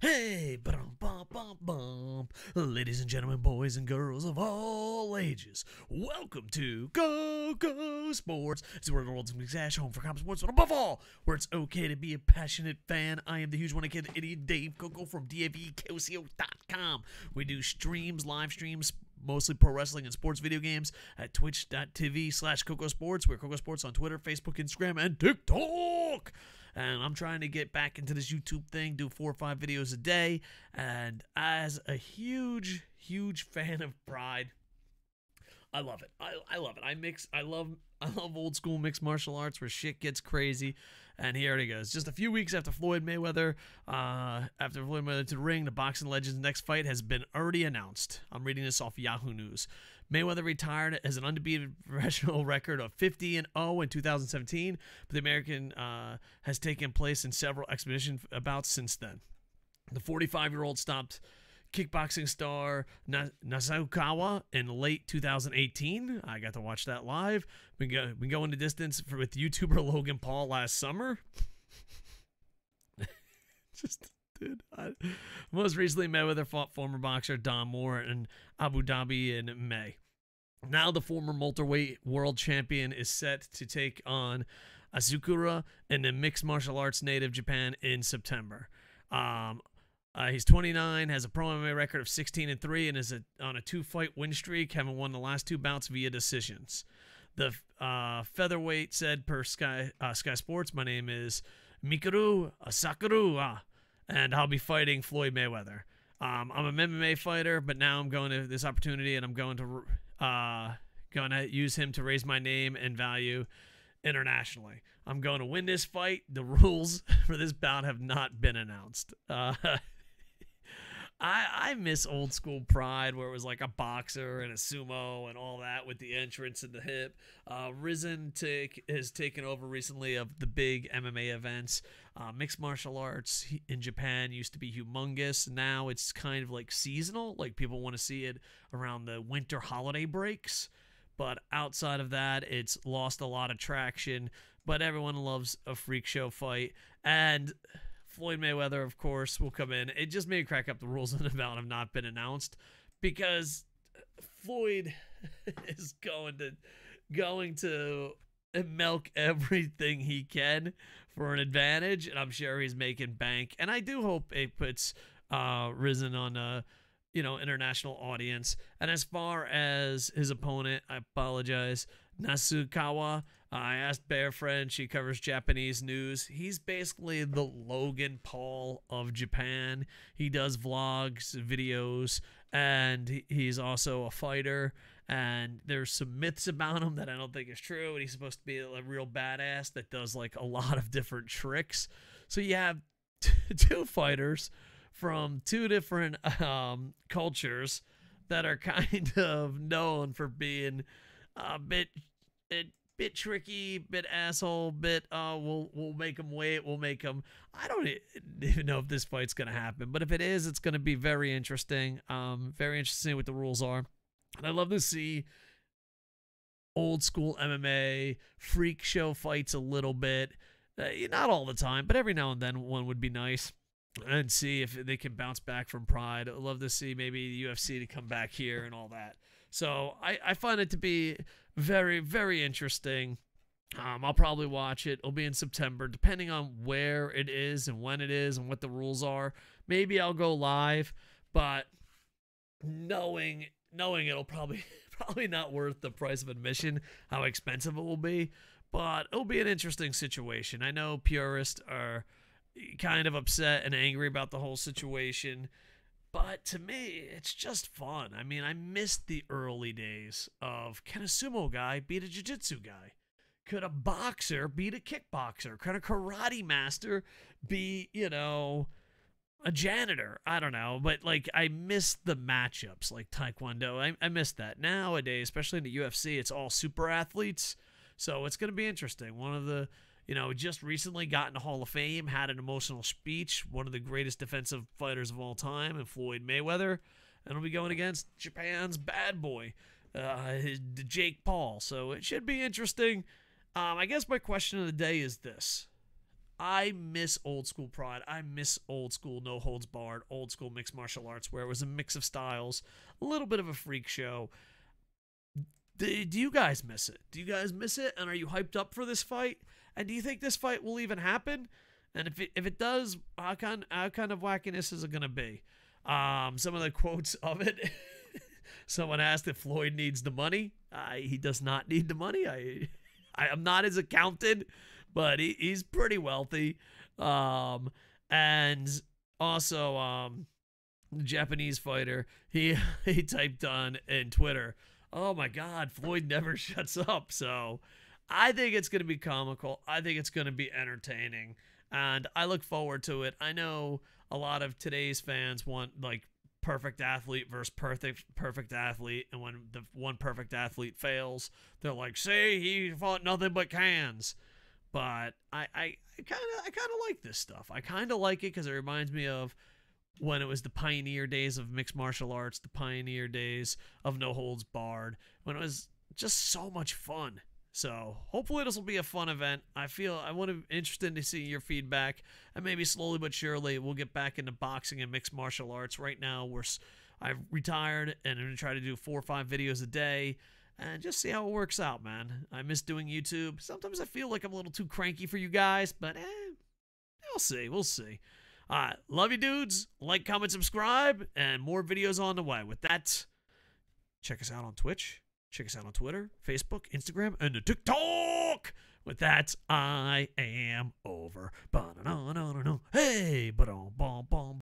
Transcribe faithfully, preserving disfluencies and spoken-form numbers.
Hey, ladies and gentlemen, boys and girls of all ages, welcome to KocoSports. It's where the world's exact home for comp sports, but above all, where it's okay to be a passionate fan. I am the huge one, kid, idiot Dave Coco from dave coco dot com. We do streams, live streams, mostly pro wrestling and sports video games at twitch dot t v slash coco sports. We're CocoSports on Twitter, Facebook, Instagram, and TikTok. And I'm trying to get back into this YouTube thing, do four or five videos a day. And as a huge, huge fan of Pride, I love it. I, I love it. I mix. I love. I love old school mixed martial arts where shit gets crazy. And here it goes. Just a few weeks after Floyd Mayweather, uh, after Floyd Mayweather to the ring, the boxing legend's next fight has been already announced. I'm reading this off Yahoo News. Mayweather retired as an unbeaten professional record of fifty and oh in two thousand seventeen, but the American uh, has taken place in several exhibition bouts since then. The forty-five-year-old stopped kickboxing star Nasukawa in late two thousand eighteen. I got to watch that live. We go, we go into distance for, with YouTuber Logan Paul last summer. Just... Dude, I, most recently, Mayweather fought former boxer Don Moore in Abu Dhabi in May. Now the former welterweight world champion is set to take on Asakura in the mixed martial arts native Japan in September. Um, uh, he's twenty-nine, has a pro M M A record of sixteen and three, and is a, on a two-fight win streak, having won the last two bouts via decisions. The uh, featherweight said per Sky, uh, Sky Sports, "My name is Mikuru Asakura, and I'll be fighting Floyd Mayweather. Um, I'm an M M A fighter, but now I'm going to this opportunity, and I'm going to uh, going to use him to raise my name and value internationally. I'm going to win this fight. The rules for this bout have not been announced." Uh, I I miss old school Pride, where it was like a boxer and a sumo and all that with the entrance and the hip. Uh, Rizin take, has taken over recently of the big M M A events. Uh, mixed martial arts in Japan used to be humongous. Now it's kind of like seasonal. Like people want to see it around the winter holiday breaks. But outside of that, it's lost a lot of traction. But everyone loves a freak show fight. And Floyd Mayweather, of course, will come in. It just may crack up. The rules in the bout have not been announced because Floyd is going to going to milk everything he can for an advantage, and I'm sure he's making bank. And I do hope it puts uh, Rizin on a you know international audience. And as far as his opponent, I apologize, Nasukawa. I asked Bear Friend, she covers Japanese news. He's basically the Logan Paul of Japan. He does vlogs, videos, and he's also a fighter. And there's some myths about him that I don't think is true. And he's supposed to be a real badass that does like a lot of different tricks. So you have two fighters from two different um, cultures that are kind of known for being a bit... It, bit tricky, bit asshole, bit uh we'll we'll make him wait, we'll make him. I don't even know if this fight's gonna happen, but if it is, it's gonna be very interesting. Um very interesting what the rules are. And I love to see old school M M A freak show fights a little bit. Uh, not all the time, but every now and then one would be nice, and see if they can bounce back from Pride. I'd love to see maybe the U F C to come back here and all that. So I, I find it to be very, very interesting. Um, I'll probably watch it. It'll be in September, depending on where it is and when it is and what the rules are. Maybe I'll go live, but knowing knowing it'll probably probably not worth the price of admission, how expensive it will be. But it'll be an interesting situation. I know purists are kind of upset and angry about the whole situation. But to me, it's just fun. I mean, I missed the early days of, can a sumo guy beat a jiu-jitsu guy? Could a boxer beat a kickboxer? Could a karate master be, you know, a janitor? I don't know. But, like, I missed the matchups, like taekwondo. I, I missed that. Nowadays, especially in the U F C, it's all super athletes. So it's going to be interesting. One of the... You know, just recently got in the Hall of Fame, had an emotional speech, one of the greatest defensive fighters of all time, and Floyd Mayweather. And we'll be going against Japan's bad boy, uh, Jake Paul. So it should be interesting. Um, I guess my question of the day is this. I miss old school Pride. I miss old school no holds barred, old school mixed martial arts where it was a mix of styles, a little bit of a freak show. Do, do you guys miss it? Do you guys miss it? And are you hyped up for this fight? And do you think this fight will even happen? And if it, if it does, how kind, how kind of wackiness is it going to be? Um, some of the quotes of it. Someone asked if Floyd needs the money. Uh, he does not need the money. I, I am not his accountant, but he, he's pretty wealthy. Um, and also, um, the Japanese fighter, he, he typed on in Twitter, "Oh my God, Floyd never shuts up." So I think it's going to be comical. I think it's going to be entertaining, and I look forward to it. I know a lot of today's fans want like perfect athlete versus perfect perfect athlete, and when the one perfect athlete fails, they're like, "See, he fought nothing but cans." But I I kind of I kind of like this stuff. I kind of like it because it reminds me of when it was the pioneer days of mixed martial arts, the pioneer days of no holds barred, when it was just so much fun. So hopefully this will be a fun event. I feel I want to interested to see your feedback, and maybe slowly but surely we'll get back into boxing and mixed martial arts. Right now, we're I've retired and I'm gonna try to do four or five videos a day and just see how it works out, man. I miss doing YouTube. Sometimes I feel like I'm a little too cranky for you guys, but eh, we'll see. We'll see. All right, love you, dudes. Like, comment, subscribe, and more videos on the way. With that, check us out on Twitch. Check us out on Twitter, Facebook, Instagram, and the TikTok. With that, I am over. Ba-na-na-na-na-na. Hey, ba-dum-bum-bum.